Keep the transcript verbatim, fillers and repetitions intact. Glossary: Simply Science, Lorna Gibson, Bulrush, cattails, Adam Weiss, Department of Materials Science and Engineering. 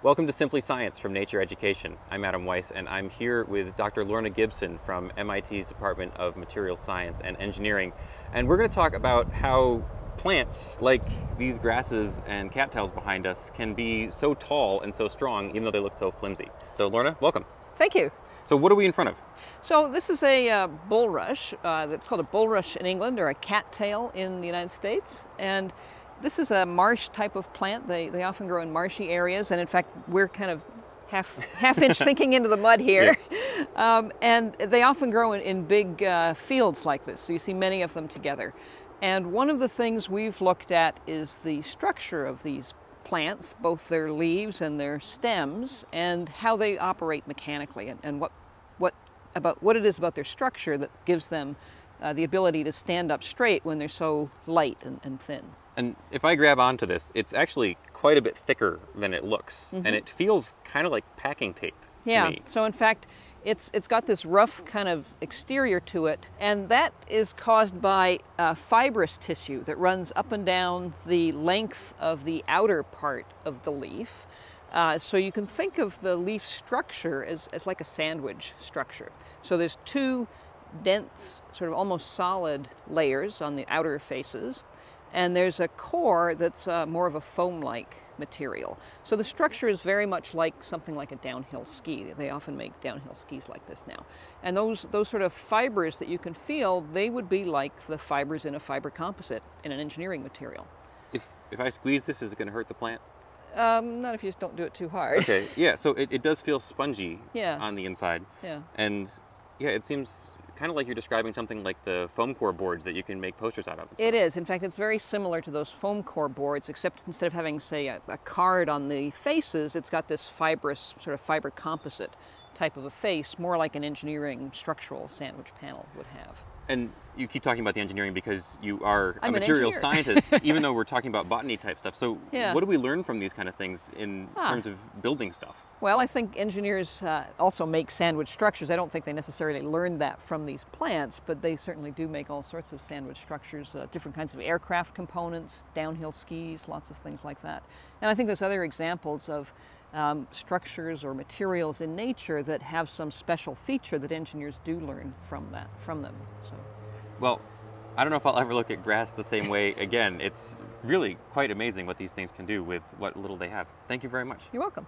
Welcome to Simply Science from Nature Education. I'm Adam Weiss, and I'm here with Doctor Lorna Gibson from M I T's Department of Materials Science and Engineering. And we're going to talk about how plants like these grasses and cattails behind us can be so tall and so strong, even though they look so flimsy. So Lorna, welcome. Thank you. So what are we in front of? So this is a uh, bulrush. Uh, that's called a bulrush in England, or a cattail in the United States. And this is a marsh type of plant. They, they often grow in marshy areas, and in fact we're kind of half, half inch sinking into the mud here. Yeah. Um, and they often grow in, in big uh, fields like this, so you see many of them together. And one of the things we've looked at is the structure of these plants, both their leaves and their stems, and how they operate mechanically, and, and what, what, about, what it is about their structure that gives them Uh, the ability to stand up straight when they're so light and, and thin. And if I grab onto this, it's actually quite a bit thicker than it looks, mm-hmm. and it feels kind of like packing tape yeah. to me. So in fact, it's, it's got this rough kind of exterior to it, and that is caused by uh, fibrous tissue that runs up and down the length of the outer part of the leaf. Uh, so you can think of the leaf structure as, as like a sandwich structure. So there's two dense, sort of almost solid layers on the outer faces, and there's a core that's uh, more of a foam-like material. So the structure is very much like something like a downhill ski. They often make downhill skis like this now. And those, those sort of fibers that you can feel, they would be like the fibers in a fiber composite in an engineering material. If, if I squeeze this, is it going to hurt the plant? Um, not if you just don't do it too hard. Okay, yeah, so it, it does feel spongy yeah. on the inside. Yeah. And yeah, it seems kind of like you're describing something like the foam core boards that you can make posters out of. It is. In fact, it's very similar to those foam core boards, except instead of having, say, a, a card on the faces, it's got this fibrous, sort of fiber composite type of a face, more like an engineering structural sandwich panel would have. And you keep talking about the engineering because you are I'm a material scientist, even though we're talking about botany type stuff. So yeah. what do we learn from these kind of things in ah. terms of building stuff? Well, I think engineers uh, also make sandwich structures. I don't think they necessarily learned that from these plants, but they certainly do make all sorts of sandwich structures, uh, different kinds of aircraft components, downhill skis, lots of things like that. And I think there's other examples of Um, structures or materials in nature that have some special feature that engineers do learn from that, from them. So. Well, I don't know if I'll ever look at grass the same way again. It's really quite amazing what these things can do with what little they have. Thank you very much. You're welcome.